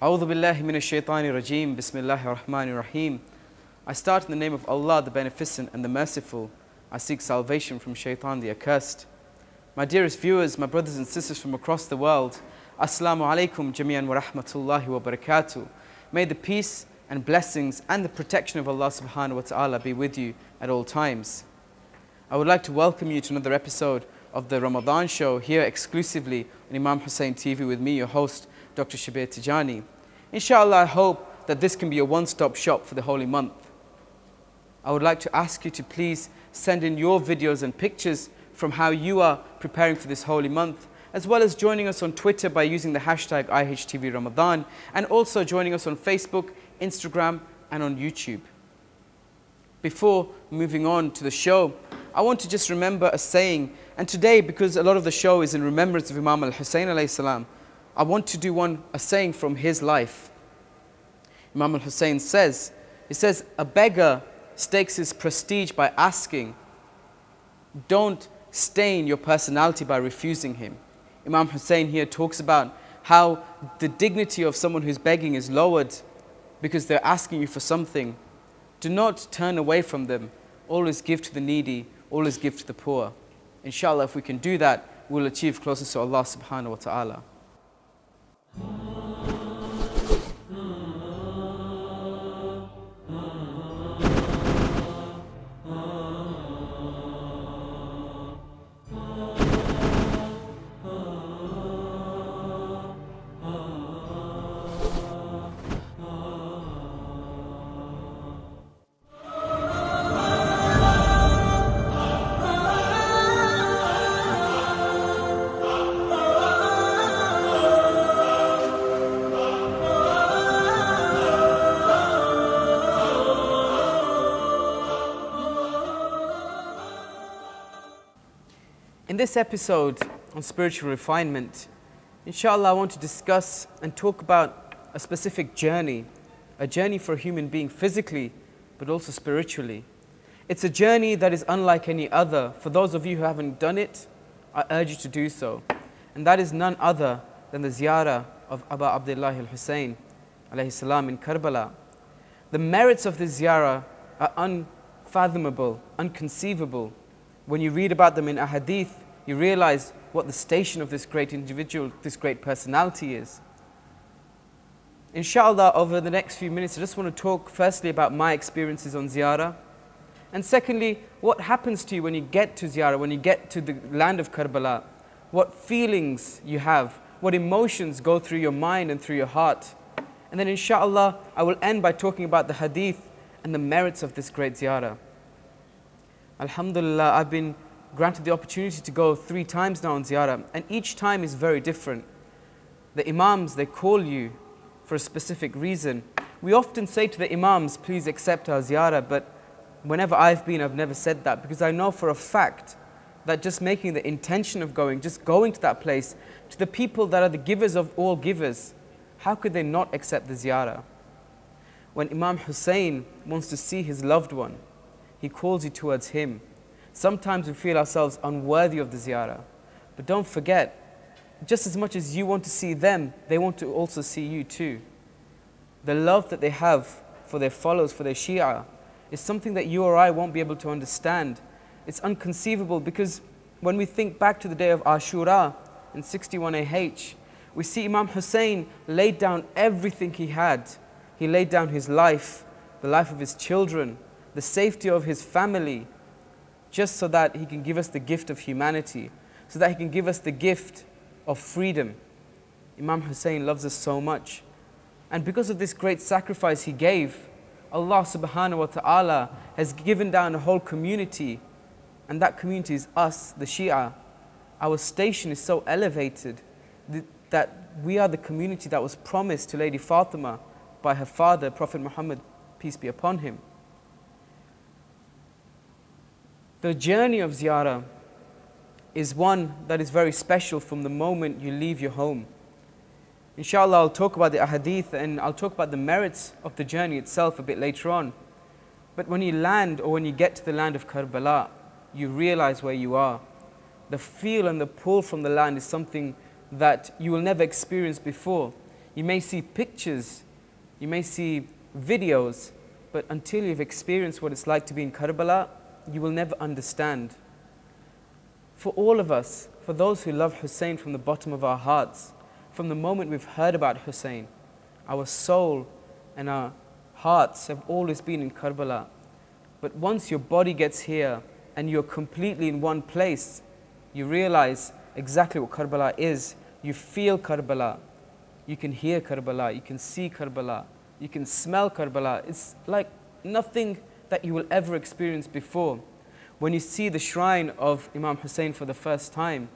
A'udhu billahi minash shaitani rajim, bismillahir rahmanir rahim. I start in the name of Allah, the Beneficent and the Merciful. I seek salvation from Shaitan, the Accursed. My dearest viewers, my brothers and sisters from across the world, Assalamu alaikum jami'an wa rahmatullahi wa barakatuh. May the peace and blessings and the protection of Allah subhanahu wa ta'ala be with you at all times. I would like to welcome you to another episode of the Ramadan show here exclusively on Imam Hussein TV with me, your host, Dr. Shabir Tijani. Inshallah, I hope that this can be a one-stop shop for the holy month. I would like to ask you to please send in your videos and pictures from how you are preparing for this holy month, as well as joining us on Twitter by using the hashtag IHTVRamadan, and also joining us on Facebook, Instagram, and on YouTube. Before moving on to the show, I want to just remember a saying, and today, because a lot of the show is in remembrance of Imam al-Hussein alayhi salam, I want to do a saying from his life. Imam al-Hussein says, he says, a beggar stakes his prestige by asking. Don't stain your personality by refusing him. Imam Hussein here talks about how the dignity of someone who's begging is lowered because they're asking you for something. Do not turn away from them. Always give to the needy, always give to the poor. Inshallah, if we can do that, we'll achieve closeness to Allah subhanahu wa ta'ala. In this episode on spiritual refinement, inshallah, I want to discuss and talk about a specific journey, a journey for a human being physically, but also spiritually. It's a journey that is unlike any other. For those of you who haven't done it, I urge you to do so. And that is none other than the ziyarah of Aba Abdullah Al Hussein alayhi salam in Karbala. The merits of this ziyarah are unfathomable, unconceivable. When you read about them in ahadith, you realize what the station of this great individual, this great personality is. Inshallah, over the next few minutes, I just want to talk firstly about my experiences on ziyarah, and secondly, what happens to you when you get to ziyarah, when you get to the land of Karbala, what feelings you have, what emotions go through your mind and through your heart. And then inshallah, I will end by talking about the hadith and the merits of this great ziyarah. Alhamdulillah, I've been granted the opportunity to go 3 times now on ziyarah, and each time is very different. The imams, they call you for a specific reason. We often say to the imams, please accept our ziyarah, but whenever I've been, I've never said that, because I know for a fact that just making the intention of going, just going to that place, to the people that are the givers of all givers, how could they not accept the ziyarah? When Imam Hussein wants to see his loved one, he calls you towards him. Sometimes we feel ourselves unworthy of the ziyarah. But don't forget, just as much as you want to see them, they want to also see you too. The love that they have for their followers, for their Shia, is something that you or I won't be able to understand. It's unconceivable, because when we think back to the day of Ashura in 61 AH, we see Imam Hussein laid down everything he had. He laid down his life, the life of his children, the safety of his family, just so that he can give us the gift of humanity, so that he can give us the gift of freedom. Imam Hussein loves us so much. And because of this great sacrifice he gave, Allah subhanahu wa ta'ala has given down a whole community, and that community is us, the Shia. Our station is so elevated that we are the community that was promised to Lady Fatima by her father, Prophet Muhammad, peace be upon him. The journey of ziyarah is one that is very special from the moment you leave your home. Inshallah, I'll talk about the ahadith, and I'll talk about the merits of the journey itself a bit later on. But when you land, or when you get to the land of Karbala, you realize where you are. The feel and the pull from the land is something that you will never experience before. You may see pictures, you may see videos, but until you've experienced what it's like to be in Karbala, you will never understand. For all of us, for those who love Hussein from the bottom of our hearts, from the moment we've heard about Hussein, our soul and our hearts have always been in Karbala. But once your body gets here and you're completely in one place, you realize exactly what Karbala is. You feel Karbala, you can hear Karbala, you can see Karbala, you can smell Karbala. It's like nothing that you will ever experience before. When you see the shrine of Imam Hussein for the first time,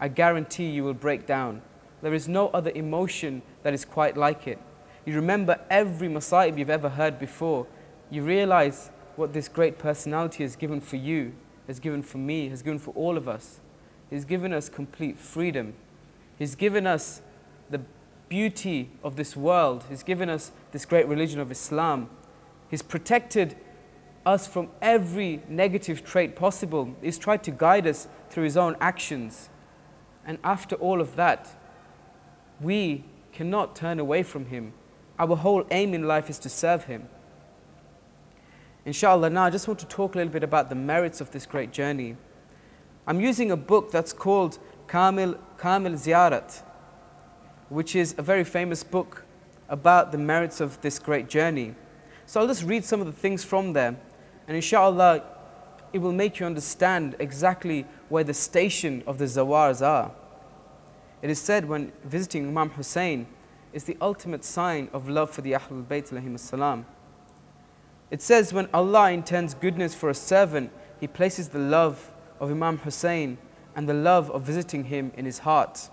I guarantee you will break down. There is no other emotion that is quite like it. You remember every masa'ib you've ever heard before. You realize what this great personality has given for you, has given for me, has given for all of us. He's given us complete freedom. He's given us the beauty of this world. He's given us this great religion of Islam. He's protected us from every negative trait possible. He's tried to guide us through his own actions. And after all of that, we cannot turn away from him. Our whole aim in life is to serve him. Inshallah, now I just want to talk a little bit about the merits of this great journey. I'm using a book that's called Kamil Ziyarat, which is a very famous book about the merits of this great journey. So I'll just read some of the things from there, and inshallah it will make you understand exactly where the station of the Zawars are. It is said when visiting Imam Hussein is the ultimate sign of love for the Ahlul Bayt alayhimus salam. It says when Allah intends goodness for a servant, He places the love of Imam Hussein and the love of visiting him in his heart.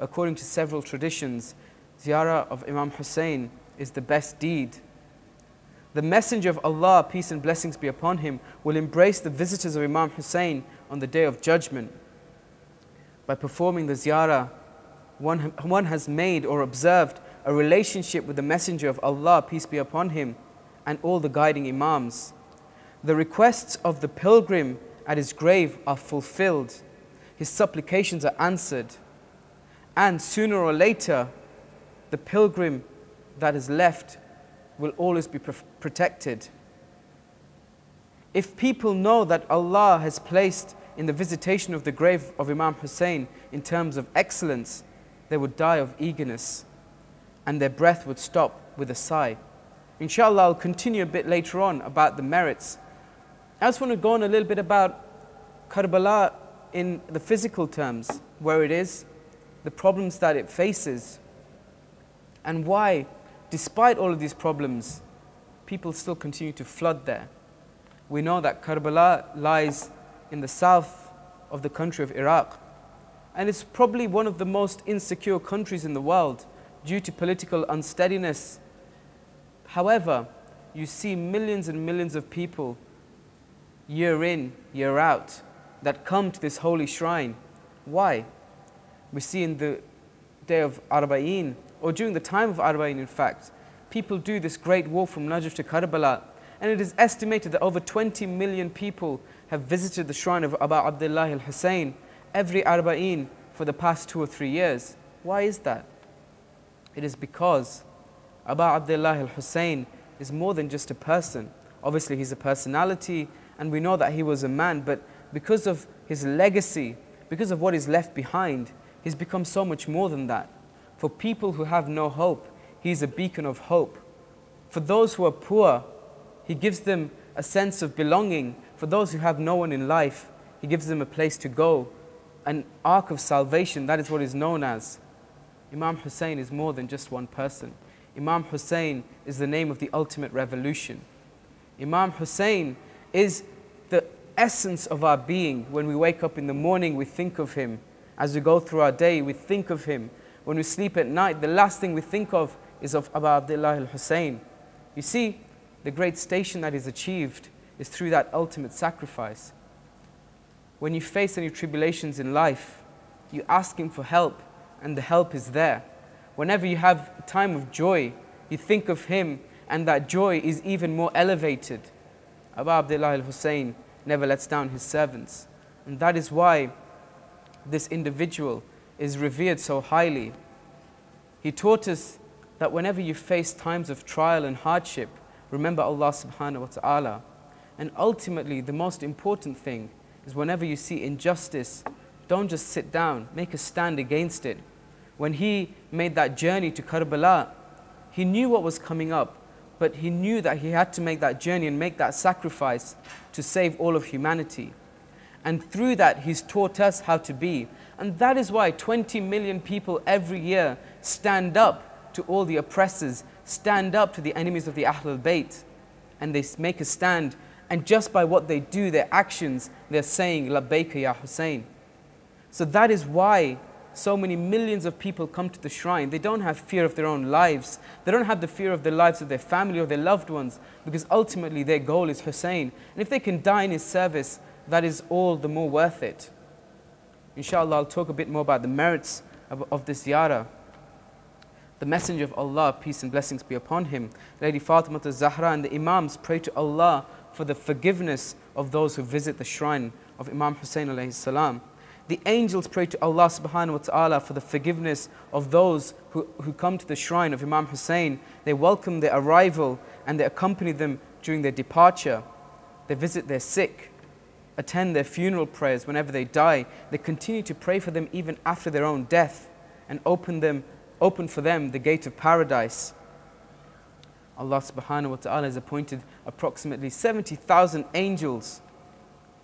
According to several traditions, Ziyarah of Imam Hussein is the best deed. The Messenger of Allah, peace and blessings be upon him, will embrace the visitors of Imam Hussein on the Day of Judgment. By performing the Ziyarah, one has made or observed a relationship with the Messenger of Allah, peace be upon him, and all the guiding Imams. The requests of the pilgrim at his grave are fulfilled. His supplications are answered. And sooner or later, the pilgrim that is left will always be protected. If people know that Allah has placed in the visitation of the grave of Imam Hussein in terms of excellence, they would die of eagerness and their breath would stop with a sigh. Inshallah, I'll continue a bit later on about the merits. I just want to go on a little bit about Karbala in the physical terms, where it is, the problems that it faces, and why, despite all of these problems, people still continue to flood there. We know that Karbala lies in the south of the country of Iraq, and it's probably one of the most insecure countries in the world due to political unsteadiness. However, you see millions and millions of people year in, year out, that come to this holy shrine. Why? We see in the day of Arba'een, or during the time of Arba'een in fact, people do this great walk from Najaf to Karbala, and it is estimated that over 20 million people have visited the shrine of Aba Abdullah Al Hussein every Arba'een for the past 2 or 3 years. Why is that? It is because Aba Abdullah Al Hussein is more than just a person. Obviously he's a personality, and we know that he was a man, but because of his legacy, because of what is left behind, he's become so much more than that. For people who have no hope, he's a beacon of hope. For those who are poor, he gives them a sense of belonging. For those who have no one in life, he gives them a place to go, an ark of salvation. That is what is known as. Imam Hussein is more than just one person. Imam Hussein is the name of the ultimate revolution. Imam Hussein is the essence of our being. When we wake up in the morning, we think of him. As we go through our day, we think of him. When we sleep at night, the last thing we think of is of Aba Abdullah Al Hussein. You see, the great station that is achieved is through that ultimate sacrifice. When you face any tribulations in life, you ask him for help, and the help is there. Whenever you have a time of joy, you think of him, and that joy is even more elevated. Aba Abdullah Al Hussein never lets down his servants, and that is why this individual is revered so highly. He taught us that whenever you face times of trial and hardship, remember Allah subhanahu wa ta'ala. And ultimately, the most important thing is whenever you see injustice, don't just sit down, make a stand against it. When he made that journey to Karbala, he knew what was coming up, but he knew that he had to make that journey and make that sacrifice to save all of humanity. And through that, he's taught us how to be. And that is why 20 million people every year stand up to all the oppressors, stand up to the enemies of the Ahlul Bayt, and they make a stand. And just by what they do, their actions, they're saying, Labbayka ya Hussain. So that is why so many millions of people come to the shrine. They don't have fear of their own lives. They don't have the fear of the lives of their family or their loved ones, because ultimately their goal is Hussein. And if they can die in his service, that is all the more worth it. Inshallah, I'll talk a bit more about the merits of this ziyarah. The Messenger of Allah, peace and blessings be upon him, Lady Fatima al-Zahra and the Imams pray to Allah for the forgiveness of those who visit the shrine of Imam Hussein alayhi salam. The angels pray to Allah subhanahu wa ta'ala for the forgiveness of those who come to the shrine of Imam Hussein. They welcome their arrival and they accompany them during their departure. They visit their sick, attend their funeral prayers whenever they die. They continue to pray for them even after their own death and open for them the gate of paradise. Allah subhanahu wa ta'ala has appointed approximately 70,000 angels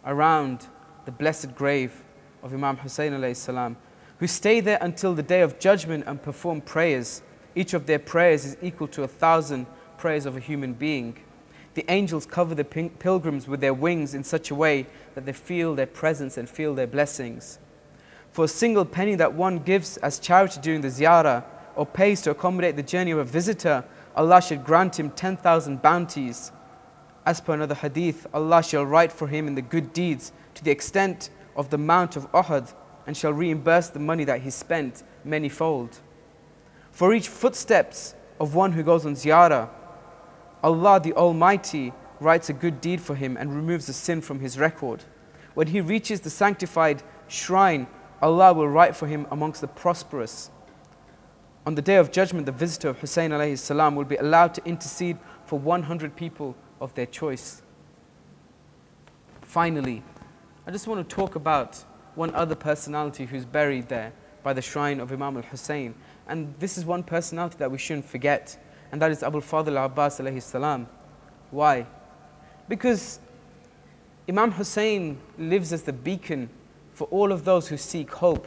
around the blessed grave of Imam Hussein alayhi salam, who stay there until the day of judgment and perform prayers. Each of their prayers is equal to 1,000 prayers of a human being. The angels cover the pilgrims with their wings in such a way that they feel their presence and feel their blessings. For a single penny that one gives as charity during the ziyarah or pays to accommodate the journey of a visitor, Allah shall grant him 10,000 bounties. As per another hadith, Allah shall write for him in the good deeds to the extent of the Mount of Uhud, and shall reimburse the money that he spent manyfold. For each footsteps of one who goes on ziyarah, Allah the Almighty writes a good deed for him and removes the sin from his record. When he reaches the sanctified shrine, Allah will write for him amongst the prosperous. On the day of judgment, the visitor of Hussein alayhi salam will be allowed to intercede for 100 people of their choice. Finally, I just want to talk about one other personality who's buried there by the shrine of Imam al-Hussein. And this is one personality that we shouldn't forget, and that is Abu al-Fadl Abbas alayhi salam. Why? Because Imam Hussein lives as the beacon for all of those who seek hope,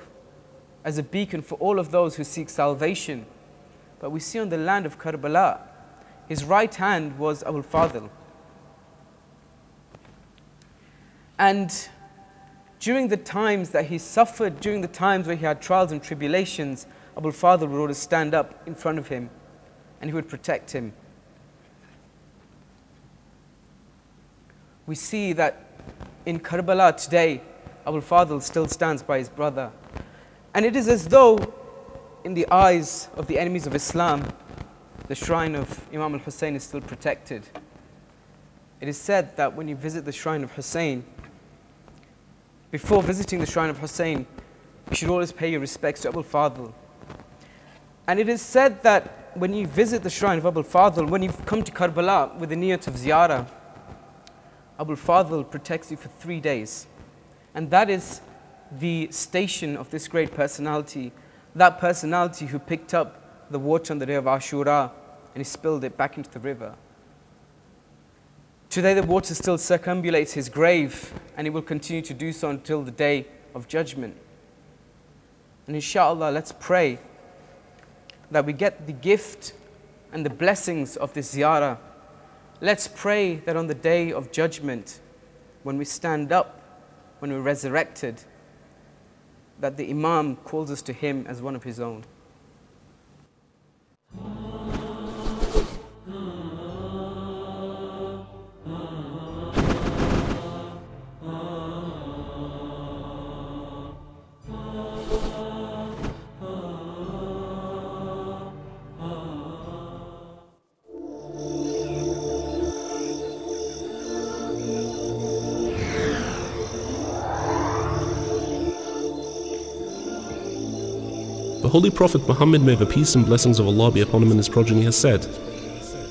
as a beacon for all of those who seek salvation. But we see on the land of Karbala, his right hand was Abu al-Fadl. And during the times that he suffered, during the times where he had trials and tribulations, Abu al-Fadl would always stand up in front of him and he would protect him. We see that in Karbala today, Abu al-Fadl still stands by his brother. And it is as though, in the eyes of the enemies of Islam, the shrine of Imam al-Hussein is still protected. It is said that when you visit the shrine of Hussein, before visiting the shrine of Hussein, you should always pay your respects to Abu al-Fadl. And it is said that when you visit the shrine of Abu al-Fadl, when you've come to Karbala with the niyat of ziyarah, Abu al-Fadl protects you for 3 days. And that is the station of this great personality, that personality who picked up the water on the day of Ashura and he spilled it back into the river. Today the water still circumambulates his grave and it will continue to do so until the day of judgment. And inshallah, let's pray that we get the gift and the blessings of this ziyarah. Let's pray that on the day of judgment, when we stand up, when we're resurrected, that the Imam calls us to him as one of his own. The Holy Prophet Muhammad, may the peace and blessings of Allah be upon him and his progeny, has said,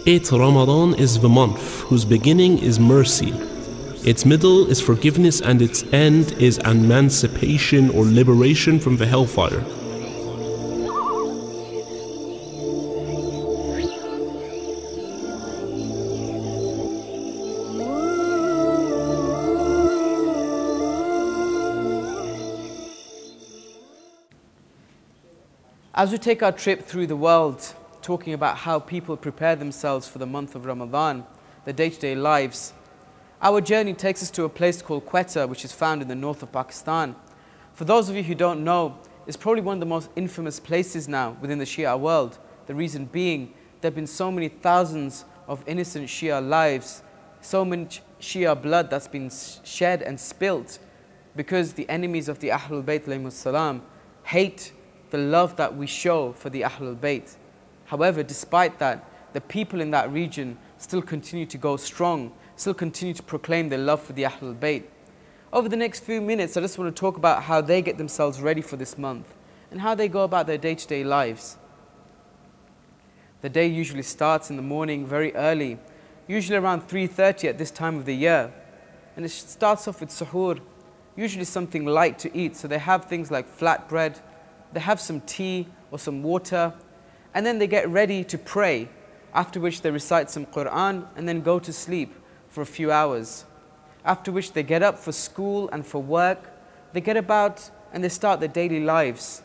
8 Ramadan is the month whose beginning is mercy, its middle is forgiveness, and its end is emancipation or liberation from the hellfire. As we take our trip through the world, talking about how people prepare themselves for the month of Ramadan, their day-to-day lives, our journey takes us to a place called Quetta, which is found in the north of Pakistan. For those of you who don't know, it's probably one of the most infamous places now within the Shia world. The reason being, there have been so many thousands of innocent Shia lives, so much Shia blood that's been shed and spilt because the enemies of the Ahlul Bayt alayhimus salam hate the love that we show for the Ahlul Bayt. However, despite that, the people in that region still continue to go strong, still continue to proclaim their love for the Ahlul Bayt. Over the next few minutes, I just want to talk about how they get themselves ready for this month and how they go about their day-to-day lives. The day usually starts in the morning very early, usually around 3:30 at this time of the year. And it starts off with suhoor, usually something light to eat. So they have things like flatbread, they have some tea or some water, and then they get ready to pray, after which they recite some Quran and then go to sleep for a few hours. After which they get up for school and for work, they get about and they start their daily lives.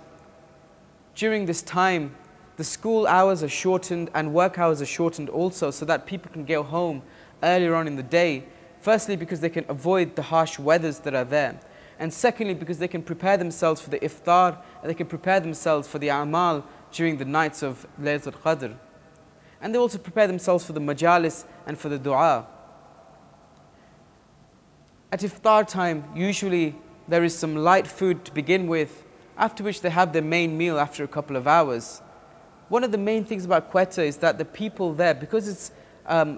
During this time, the school hours are shortened and work hours are shortened also, so that people can go home earlier on in the day, firstly because they can avoid the harsh weathers that are there, and secondly because they can prepare themselves for the iftar and they can prepare themselves for the a'mal during the nights of Laylat al-Qadr. And they also prepare themselves for the majalis and for the dua. At iftar time, usually there is some light food to begin with, after which they have their main meal after a couple of hours. One of the main things about Quetta is that the people there, because it's,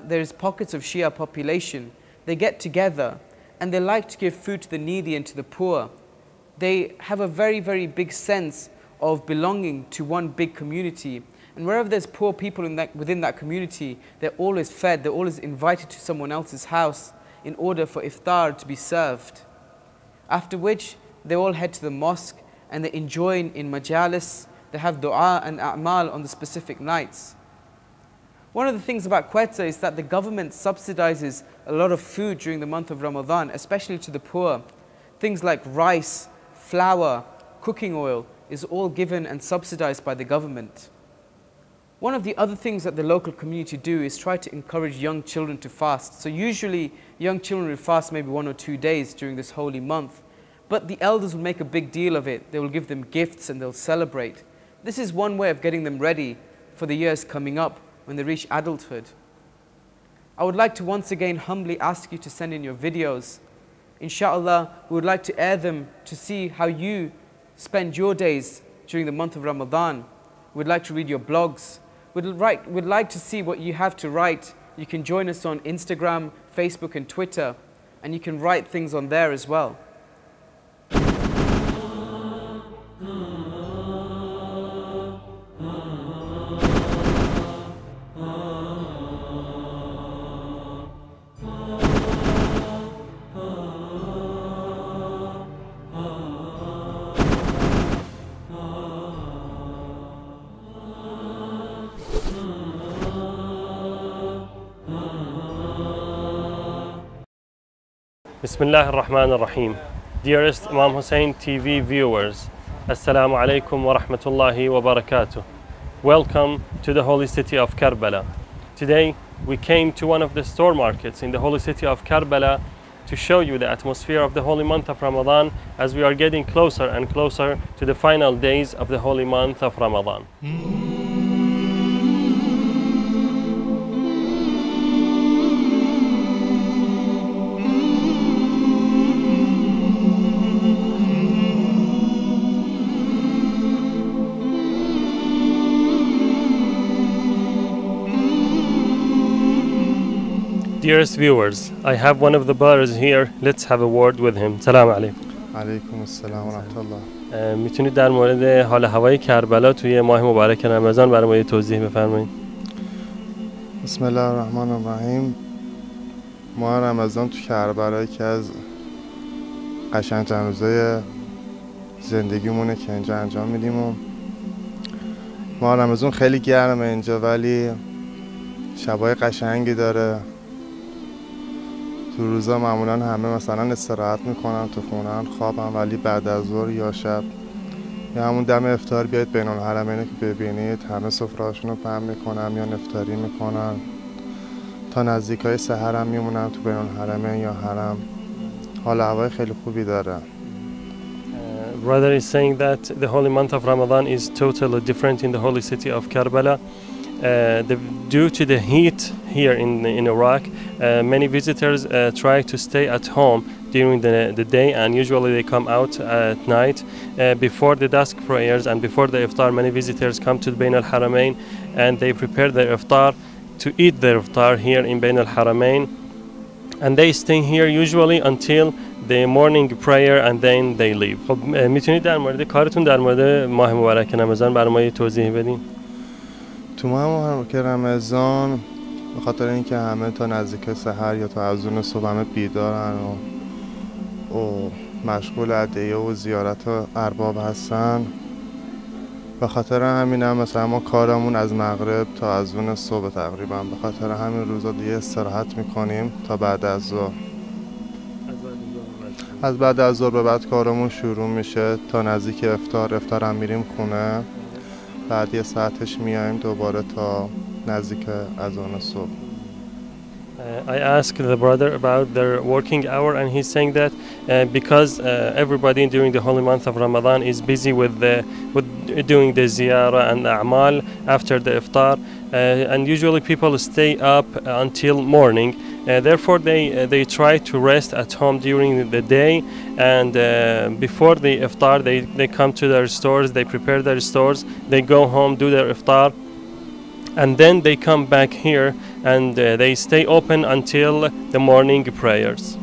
there's pockets of Shia population, they get together and they like to give food to the needy and to the poor. They have a very, very big sense of belonging to one big community. And wherever there's poor people in that, within that community, they're always fed, they're always invited to someone else's house in order for iftar to be served. After which, they all head to the mosque and they enjoin in majalis, they have dua and a'mal on the specific nights. One of the things about Quetta is that the government subsidizes a lot of food during the month of Ramadan, especially to the poor. Things like rice, flour, cooking oil is all given and subsidized by the government. One of the other things that the local community do is try to encourage young children to fast. So usually young children will fast maybe 1 or 2 days during this holy month, but the elders will make a big deal of it. They will give them gifts and they'll celebrate. This is one way of getting them ready for the years coming up when they reach adulthood. I would like to once again humbly ask you to send in your videos. Inshallah, we would like to air them to see how you spend your days during the month of Ramadan. We'd like to read your blogs. We'd like to see what you have to write. You can join us on Instagram, Facebook and Twitter, and you can write things on there as well. Bismillah ar-Rahman ar-Rahim. Dearest Imam Hussein TV viewers, Assalamu alaikum wa rahmatullahi wa barakatuh. Welcome to the holy city of Karbala. Today we came to one of the store markets in the holy city of Karbala to show you the atmosphere of the holy month of Ramadan as we are getting closer and closer to the final days of the holy month of Ramadan. Dearest viewers, I have one of the brothers here. Let's have a word with him. Salaam alaikum. Alaikum assalam wa rahmatullah. میتونید در مورد حال هوای کربلا توی ماه مبارک رمضان برای ما یه توضیح بفرمایید؟ بسم الله الرحمن الرحیم. ماه رمضان تو کربلا یکی از قشنگ‌ترین روزای زندگیمونه که اینجا انجام میدیم و ماه رمضان خیلی گرمه اینجا ولی شبای قشنگی داره. تو روزا معمولا همه مثلا استراحت میکنن تو خونه‌ن خوابن ولی بعد از ظهر یا شب یا همون دم افطار بیاید بین الحرمین که ببینید همه سفره‌هاشون رو پهن میکنن یا نفطاری میکنن تا نزدیکای سحر هم میمونن تو بین الحرمین یا حرم. حال هوای خیلی خوبی داره. Brother is saying that the holy month of Ramadan is totally different in the holy city of Karbala. Due to the heat here in Iraq, many visitors try to stay at home during the day, and usually they come out at night before the dusk prayers and before the iftar. Many visitors come to Bain al-Haramayn and they prepare their iftar to eat their iftar here in Bain al-Haramayn, and they stay here usually until the morning prayer and then they leave. خب میتونید در مورد کارتون در مورد ماه مبارک رمضان برام توضیح بدین؟ تو ماه که رمضان به خاطر اینکه همه تا نزدیک سحر یا تا اذان صبح همه بیدارن و مشغول ادعیه و زیارت ارباب هستن، به خاطر همین هم مثلا ما کارمون از مغرب تا اذان صبح تقریبا، به خاطر همین روزا دیگه استراحت میکنیم تا بعد از ظهر. از بعد از ظهر به بعد کارمون شروع میشه تا نزدیک افطار. افطار هم میریم خونه، بعد یه ساعتش میایم دوباره تا نزدیک اذان صبح. I asked the brother about their working hour, and he's saying that because everybody during the holy month of Ramadan is busy with doing the ziyarah and the a'mal after the iftar, and usually people stay up until morning. Therefore, they try to rest at home during the day, and before the iftar, they come to their stores, they prepare their stores, they go home, do their iftar, and then they come back here and they stay open until the morning prayers.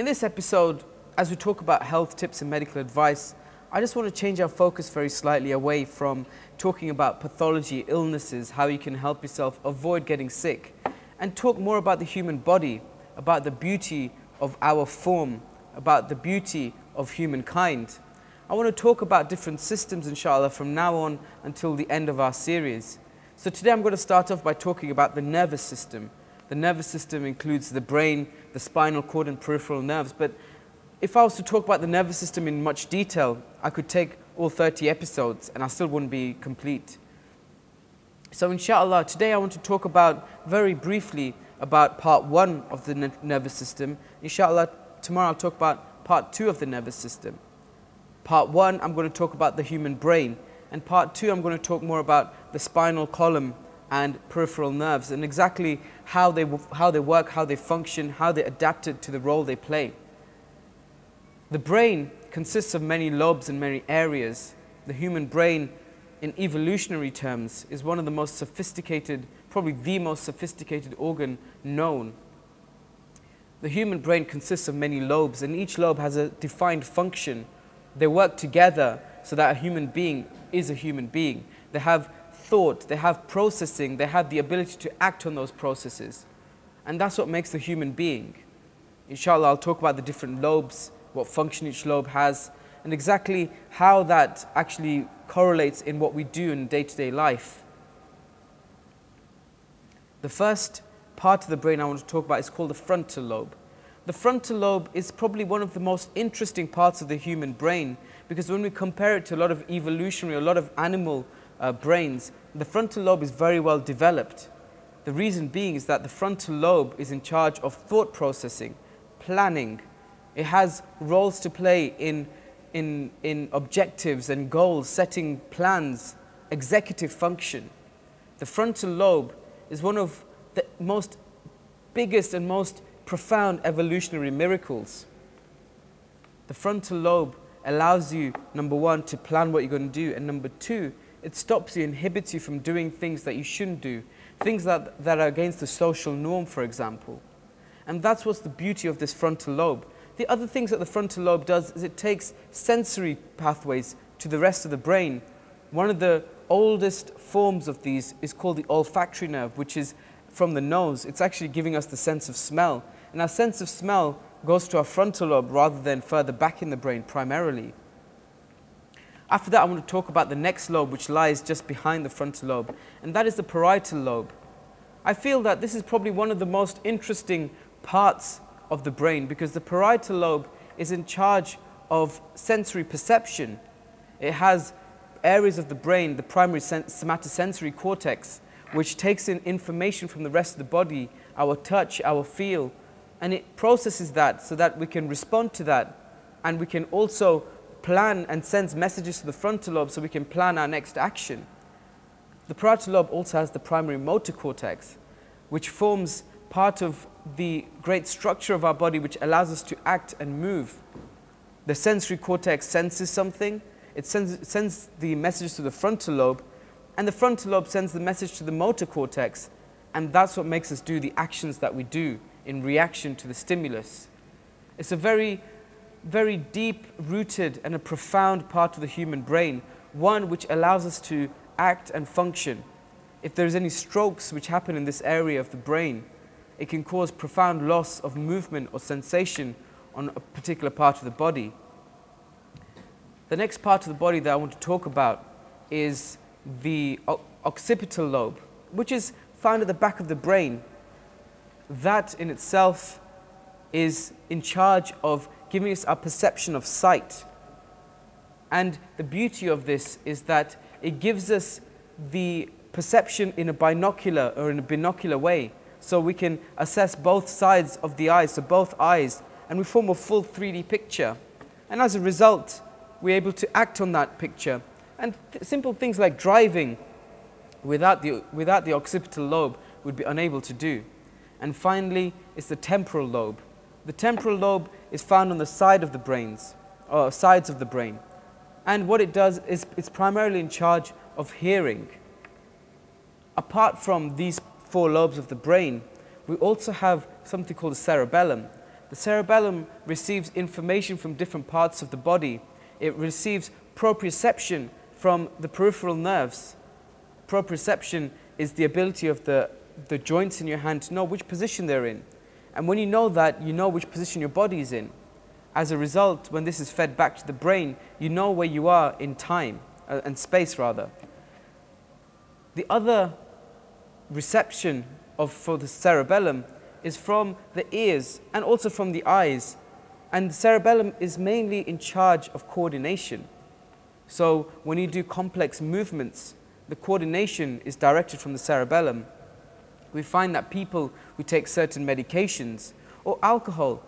In this episode, as we talk about health tips and medical advice, I just want to change our focus very slightly away from talking about pathology, illnesses, how you can help yourself avoid getting sick, and talk more about the human body, about the beauty of our form, about the beauty of humankind. I want to talk about different systems, inshallah, from now on until the end of our series. So today I'm going to start off by talking about the nervous system. The nervous system includes the brain, the spinal cord and peripheral nerves. But if I was to talk about the nervous system in much detail, I could take all 30 episodes and I still wouldn't be complete. So inshallah, today I want to talk about very briefly about part 1 of the nervous system. Inshallah, tomorrow I'll talk about part 2 of the nervous system. Part 1, I'm going to talk about the human brain. And part 2, I'm going to talk more about the spinal column and peripheral nerves and exactly how they work, how they function, how they adapted to the role they play. The brain consists of many lobes and many areas. The human brain, in evolutionary terms, is one of the most sophisticated, probably the most sophisticated organ known. The human brain consists of many lobes and each lobe has a defined function. They work together so that a human being is a human being. They have thought, they have processing, they have the ability to act on those processes. And that's what makes the human being. Inshallah, I'll talk about the different lobes, what function each lobe has, and exactly how that actually correlates in what we do in day-to-day life. The first part of the brain I want to talk about is called the frontal lobe. The frontal lobe is probably one of the most interesting parts of the human brain Because when we compare it to a lot of evolutionary, a lot of animal brains, the frontal lobe is very well developed. The reason being is that the frontal lobe is in charge of thought processing, planning. It has roles to play in objectives and goals, setting plans, executive function. The frontal lobe is one of the most biggest and most profound evolutionary miracles. The frontal lobe allows you, number one, to plan what you're going to do, and number two, it stops you, inhibits you from doing things that you shouldn't do, things that are against the social norm, for example. And that's what's the beauty of this frontal lobe. The other things that the frontal lobe does is it takes sensory pathways to the rest of the brain. One of the oldest forms of these is called the olfactory nerve, which is from the nose. It's actually giving us the sense of smell. And our sense of smell goes to our frontal lobe rather than further back in the brain primarily. After that, I want to talk about the next lobe, which lies just behind the frontal lobe, and that is the parietal lobe. I feel that this is probably one of the most interesting parts of the brain, because the parietal lobe is in charge of sensory perception. It has areas of the brain, the primary somatosensory cortex, which takes in information from the rest of the body, our touch, our feel, and it processes that so that we can respond to that, and we can also plan and sends messages to the frontal lobe so we can plan our next action. The parietal lobe also has the primary motor cortex, which forms part of the great structure of our body which allows us to act and move. The sensory cortex senses something, it sends the message to the frontal lobe, and the frontal lobe sends the message to the motor cortex, and that's what makes us do the actions that we do in reaction to the stimulus. It's a very deep-rooted and a profound part of the human brain, one which allows us to act and function. If there's any strokes which happen in this area of the brain, it can cause profound loss of movement or sensation on a particular part of the body. The next part of the body that I want to talk about is the occipital lobe, which is found at the back of the brain. That in itself is in charge of giving us our perception of sight. And the beauty of this is that it gives us the perception in a binocular or in a binocular way. So we can assess both sides of the eyes, so both eyes, and we form a full 3D picture. And as a result, we're able to act on that picture. And simple things like driving without the occipital lobe would be unable to do. And finally, it's the temporal lobe. The temporal lobe is found on the side of the brains, or sides of the brain. And what it does is it's primarily in charge of hearing. Apart from these four lobes of the brain, we also have something called the cerebellum. The cerebellum receives information from different parts of the body. It receives proprioception from the peripheral nerves. Proprioception is the ability of the joints in your hand to know which position they're in. And when you know that, you know which position your body is in. As a result, when this is fed back to the brain, you know where you are in time, and space rather. The other reception for the cerebellum is from the ears and also from the eyes. And the cerebellum is mainly in charge of coordination. So when you do complex movements, the coordination is directed from the cerebellum. We find that people who take certain medications or alcohol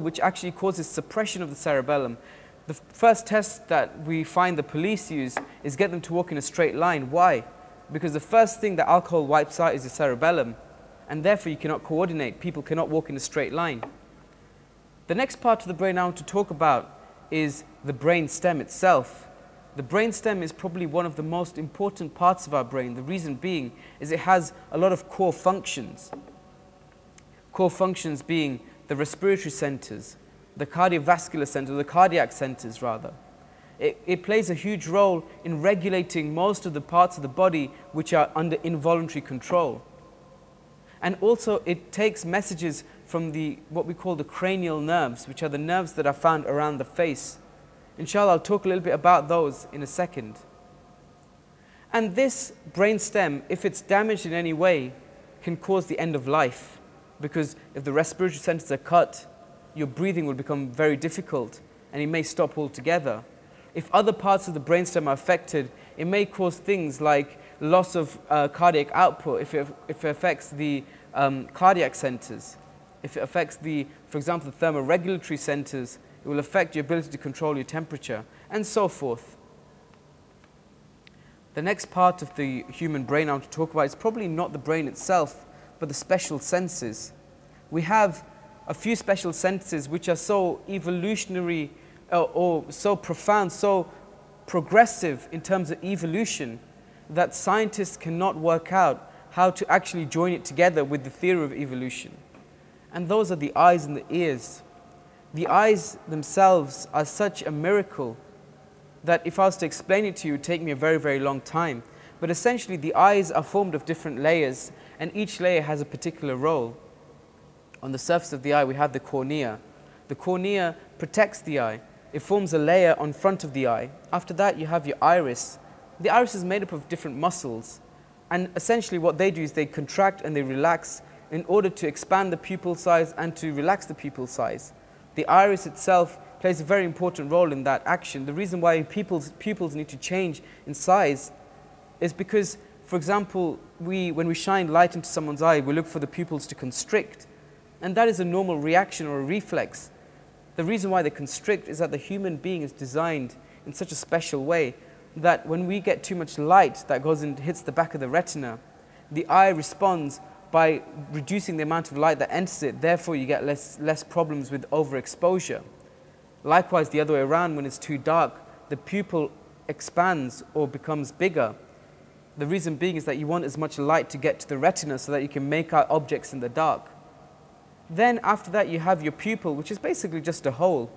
which actually causes suppression of the cerebellum. The first test that we find the police use is get them to walk in a straight line. Why? Because the first thing that alcohol wipes out is the cerebellum, and therefore you cannot coordinate. People cannot walk in a straight line. The next part of the brain I want to talk about is the brain stem itself. The brainstem is probably one of the most important parts of our brain. The reason being is it has a lot of core functions. Core functions being the respiratory centers, the cardiovascular center, the cardiac centers rather. It plays a huge role in regulating most of the parts of the body which are under involuntary control. And also it takes messages from what we call the cranial nerves, which are the nerves that are found around the face. Inshallah, I'll talk a little bit about those in a second. And this brainstem, if it's damaged in any way, can cause the end of life, because if the respiratory centers are cut, your breathing will become very difficult and it may stop altogether. if other parts of the brainstem are affected, it may cause things like loss of cardiac output if it affects the cardiac centers. If it affects the, for example, the thermoregulatory centers, it will affect your ability to control your temperature, and so forth. The next part of the human brain I want to talk about is probably not the brain itself, but the special senses. We have a few special senses which are so evolutionary or so profound, so progressive in terms of evolution, that scientists cannot work out how to actually join it together with the theory of evolution. And those are the eyes and the ears. The eyes themselves are such a miracle that if I was to explain it to you, it would take me a very, very long time. But essentially, the eyes are formed of different layers, and each layer has a particular role. On the surface of the eye, we have the cornea. The cornea protects the eye. It forms a layer on front of the eye. After that, you have your iris. The iris is made up of different muscles, and essentially what they do is they contract and they relax in order to expand the pupil size and to relax the pupil size. The iris itself plays a very important role in that action. The reason why pupils need to change in size is because, for example, when we shine light into someone's eye, we look for the pupils to constrict, and that is a normal reaction or a reflex. The reason why they constrict is that the human being is designed in such a special way that when we get too much light that goes and hits the back of the retina, the eye responds by reducing the amount of light that enters it. Therefore, you get less problems with overexposure. Likewise, the other way around, when it's too dark, the pupil expands or becomes bigger. The reason being is that you want as much light to get to the retina so that you can make out objects in the dark. Then after that, you have your pupil, which is basically just a hole.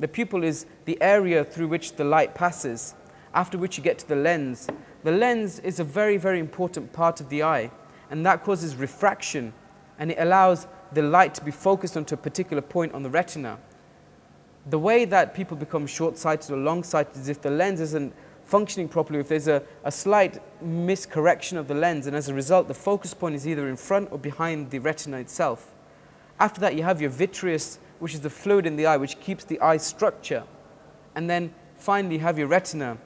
The pupil is the area through which the light passes, after which you get to the lens. The lens is a very, very important part of the eye, and that causes refraction, and it allows the light to be focused onto a particular point on the retina. The way that people become short-sighted or long-sighted is if the lens isn't functioning properly, if there's a slight miscorrection of the lens, and as a result, the focus point is either in front or behind the retina itself. After that, you have your vitreous, which is the fluid in the eye, which keeps the eye structure. And then finally, you have your retina.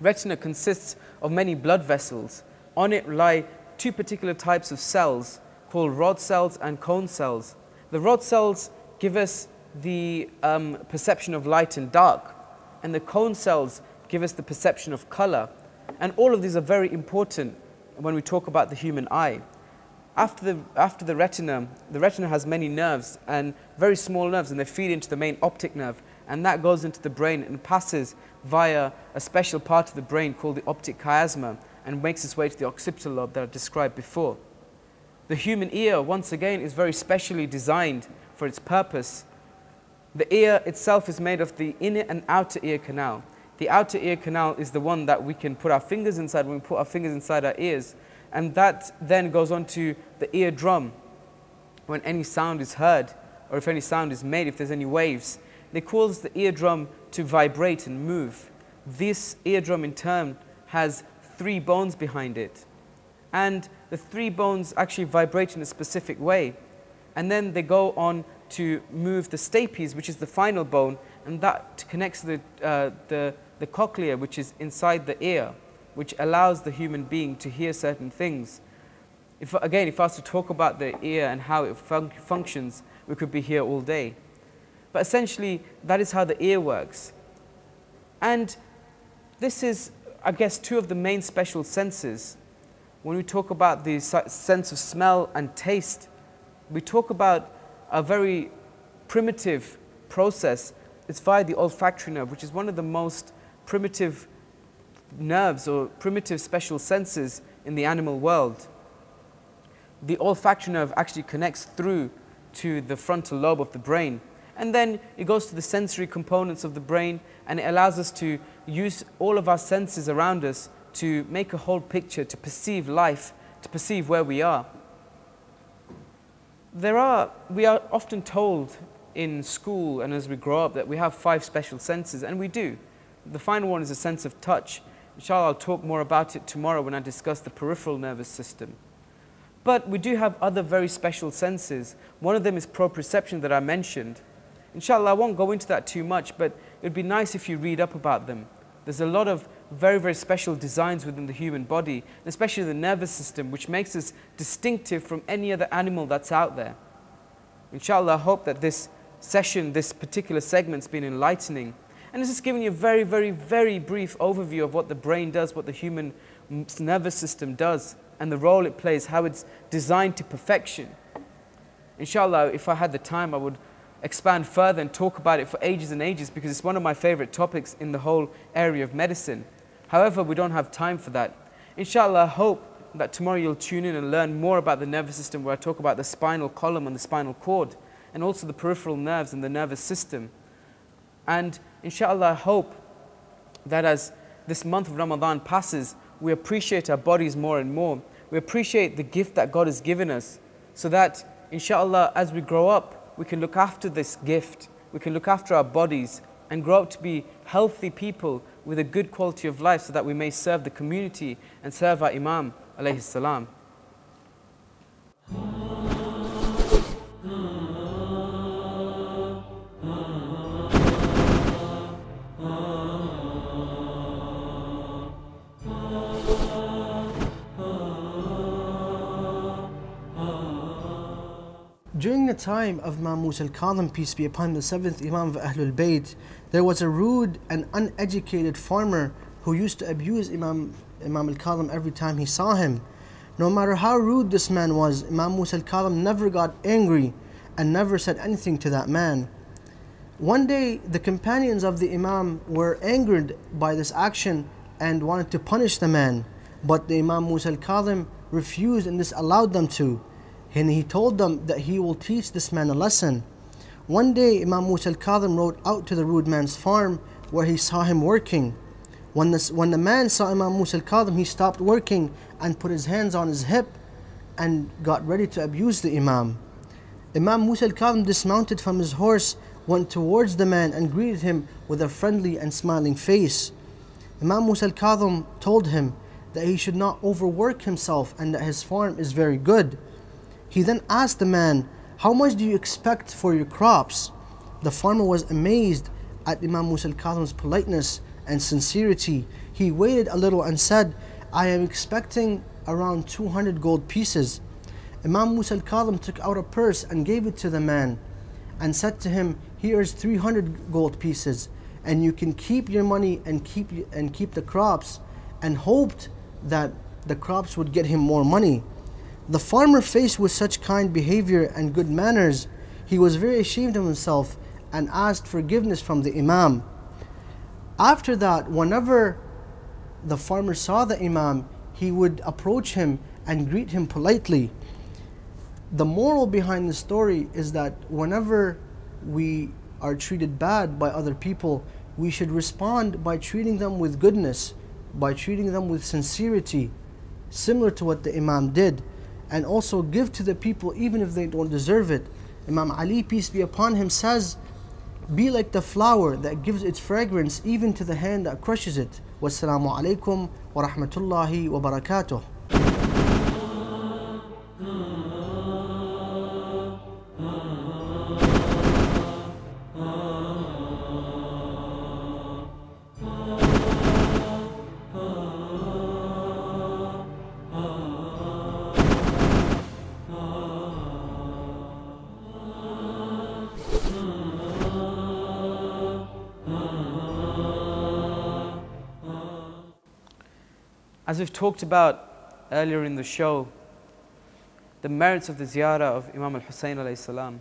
Retina consists of many blood vessels. On it lie two particular types of cells called rod cells and cone cells. The rod cells give us the perception of light and dark, and the cone cells give us the perception of color. And all of these are very important when we talk about the human eye. After the retina, the retina has many nerves, and very small nerves, and they feed into the main optic nerve, and that goes into the brain and passes via a special part of the brain called the optic chiasma and makes its way to the occipital lobe that I described before. The human ear, once again, is very specially designed for its purpose. The ear itself is made of the inner and outer ear canal. The outer ear canal is the one that we can put our fingers inside when we put our fingers inside our ears, and that then goes on to the eardrum when any sound is heard, or if any sound is made, if there's any waves. It causes the eardrum to vibrate and move. This eardrum in turn has three bones behind it, and the three bones actually vibrate in a specific way, and then they go on to move the stapes, which is the final bone, and that connects to the cochlea, which is inside the ear, which allows the human being to hear certain things. Again, if I was to talk about the ear and how it functions, we could be here all day. But essentially, that is how the ear works. And this is, I guess, two of the main special senses. When we talk about the sense of smell and taste, we talk about a very primitive process. It's via the olfactory nerve, which is one of the most primitive nerves or primitive special senses in the animal world. The olfactory nerve actually connects through to the frontal lobe of the brain, and then it goes to the sensory components of the brain, and it allows us to use all of our senses around us to make a whole picture, to perceive life, to perceive where we are. We are often told in school and as we grow up that we have five special senses, and we do. The final one is a sense of touch. Inshallah, I'll talk more about it tomorrow when I discuss the peripheral nervous system. But we do have other very special senses. One of them is proprioception that I mentioned. Inshallah, I won't go into that too much, but It would be nice if you read up about them. There's a lot of very special designs within the human body, especially the nervous system, which makes us distinctive from any other animal that's out there. Inshallah, I hope that this session, this particular segment's been enlightening. And it's just giving you a very brief overview of what the brain does, what the human nervous system does, and the role it plays, how it's designed to perfection. Inshallah, if I had the time, I would expand further and talk about it for ages and ages, because it's one of my favorite topics in the whole area of medicine. However, we don't have time for that. Inshallah, I hope that tomorrow you'll tune in and learn more about the nervous system, where I talk about the spinal column and the spinal cord, and also the peripheral nerves and the nervous system. And inshallah, I hope that as this month of Ramadan passes, we appreciate our bodies more and more. We appreciate the gift that God has given us, so that inshallah, as we grow up, we can look after this gift. We can look after our bodies and grow up to be healthy people with a good quality of life, so that we may serve the community and serve our Imam alayhi salam. During the time of Imam Musa al-Kadhim, peace be upon him, the 7th Imam of Ahlul Bayt, there was a rude and uneducated farmer who used to abuse Imam al-Kadhim every time he saw him. No matter how rude this man was, Imam Musa al-Kadhim never got angry and never said anything to that man. One day, the companions of the Imam were angered by this action and wanted to punish the man, but the Imam Musa al-Kadhim refused, and this allowed them to. And he told them that he will teach this man a lesson. One day, Imam Musa al-Kadhim rode out to the rude man's farm where he saw him working. When the man saw Imam Musa al-Kadhim, he stopped working and put his hands on his hip and got ready to abuse the Imam. Imam Musa al-Kadhim dismounted from his horse, went towards the man and greeted him with a friendly and smiling face. Imam Musa al-Kadhim told him that he should not overwork himself and that his farm is very good. He then asked the man, "How much do you expect for your crops?" The farmer was amazed at Imam Musa al-Kadhim's politeness and sincerity. He waited a little and said, "I am expecting around 200 gold pieces. Imam Musa al-Kadhim took out a purse and gave it to the man and said to him, "Here is 300 gold pieces, and you can keep your money and keep the crops," and hoped that the crops would get him more money. The farmer, faced with such kind behavior and good manners, he was very ashamed of himself and asked forgiveness from the Imam. After that, whenever the farmer saw the Imam, he would approach him and greet him politely. The moral behind the story is that whenever we are treated bad by other people, we should respond by treating them with goodness, by treating them with sincerity, similar to what the Imam did. And also give to the people even if they don't deserve it. Imam Ali, peace be upon him, says, "Be like the flower that gives its fragrance even to the hand that crushes it." Wassalamu alaikum wa rahmatullahi wa barakatuh. As we've talked about earlier in the show, the merits of the ziyarah of Imam al-Hussein alayhi salam.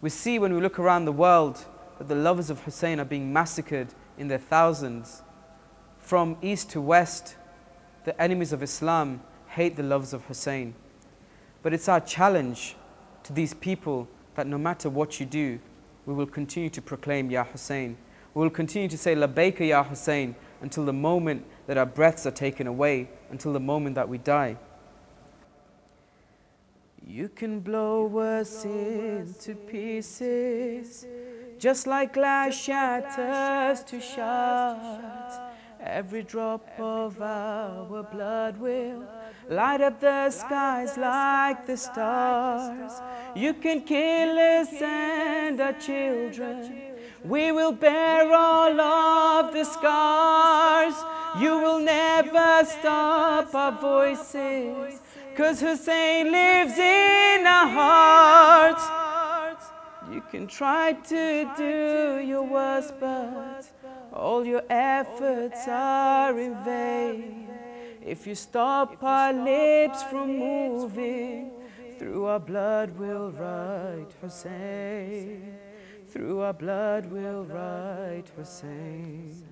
We see when we look around the world that the lovers of Hussein are being massacred in their thousands. From east to west, the enemies of Islam hate the lovers of Hussein. But it's our challenge to these people that no matter what you do, we will continue to proclaim Ya Hussein. We will continue to say Labbayka Ya Hussein until the moment that our breaths are taken away, until the moment that we die. You can blow us into pieces, just like glass shatters to shards. Every drop of our blood will light up the skies like the stars. You can kill us and our children, We will bear all of the scars. You will never stop our voices, 'cause Hussein lives in our hearts. You can try to do your worst, but all your efforts are in vain. If you stop our lips from moving, through our blood we'll write Hussein. Through our blood we'll write Hussein.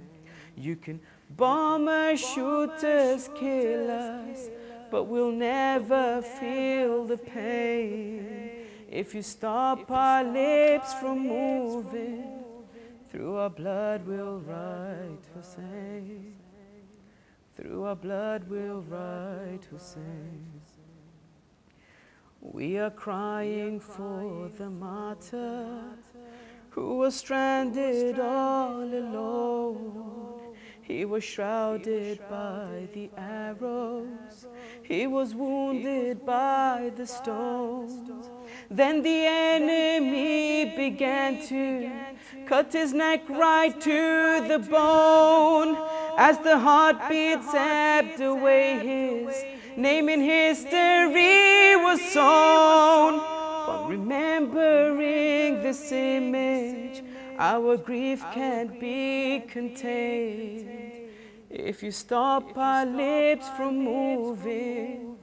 You can bomb us, shoot us, kill us, but we'll never feel the pain. If you stop our lips from moving, through our blood we'll write Hussein. Through our blood we'll write Hussein. We are crying for the martyr who was stranded all alone. He was shrouded by the arrows. He was wounded by the stones. Then the enemy began to cut his neck right to the bone. As the heartbeat ebbed away, his name in history was sown. But remembering this image, our grief can't be contained. If you stop our lips from moving,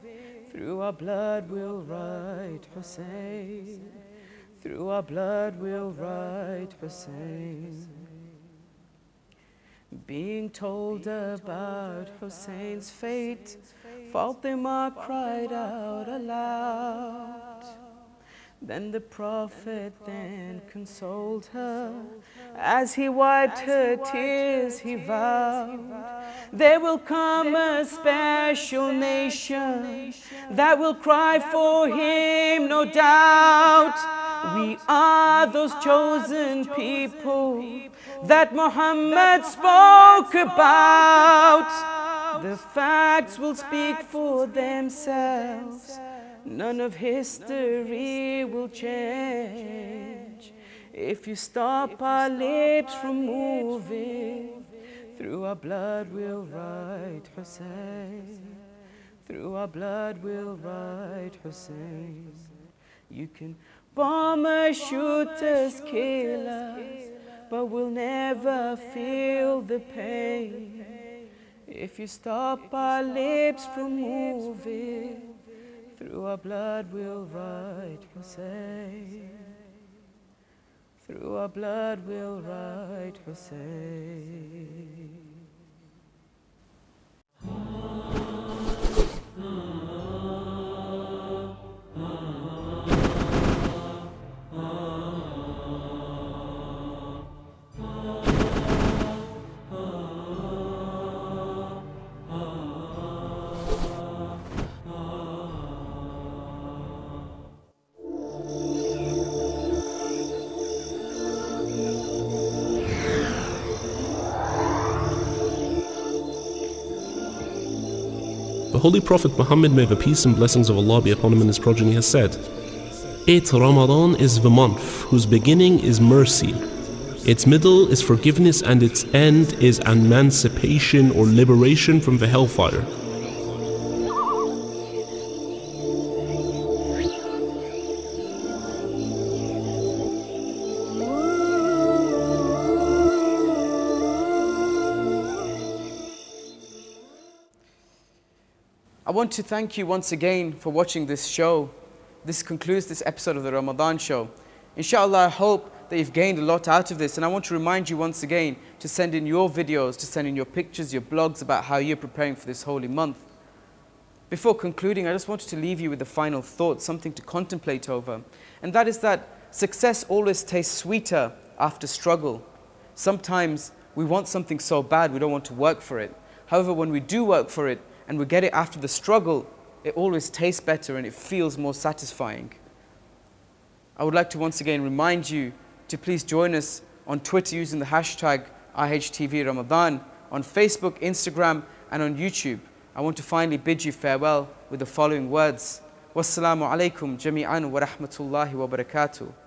through our blood we'll write Hussein. Through our blood we'll write Hussein. Being told about Hussein's fate, Fatima cried out aloud. Then the Prophet then consoled her. As he wiped her tears, he vowed, there will come a special nation that will cry for him, no doubt. We are those chosen people that Muhammad spoke about. The facts will speak for themselves. None of history will change. If you stop our lips from moving, through our blood we'll write Hussein. Through our blood we'll write Hussein. You can bomb us, shoot us, kill us, but we'll never feel the pain. If you stop our lips from moving, through our blood we'll write Hussein. Through our blood we'll write Hussein. The Holy Prophet Muhammad, may the peace and blessings of Allah be upon him and his progeny, has said, 8 Ramadan is the month whose beginning is mercy, its middle is forgiveness, and its end is emancipation or liberation from the hellfire. I want to thank you once again for watching this show. This concludes this episode of the Ramadan show. Inshallah, I hope that you've gained a lot out of this, and I want to remind you once again to send in your videos, to send in your pictures, your blogs about how you're preparing for this holy month. Before concluding, I just wanted to leave you with a final thought, something to contemplate over, and that is that success always tastes sweeter after struggle. Sometimes we want something so bad we don't want to work for it. However, when we do work for it, and we get it after the struggle, it always tastes better and it feels more satisfying. I would like to once again remind you to please join us on Twitter using the hashtag IHTVRamadan, on Facebook, Instagram, and on YouTube. I want to finally bid you farewell with the following words. Wassalamu alaikum jami'an wa rahmatullahi wa barakatuh.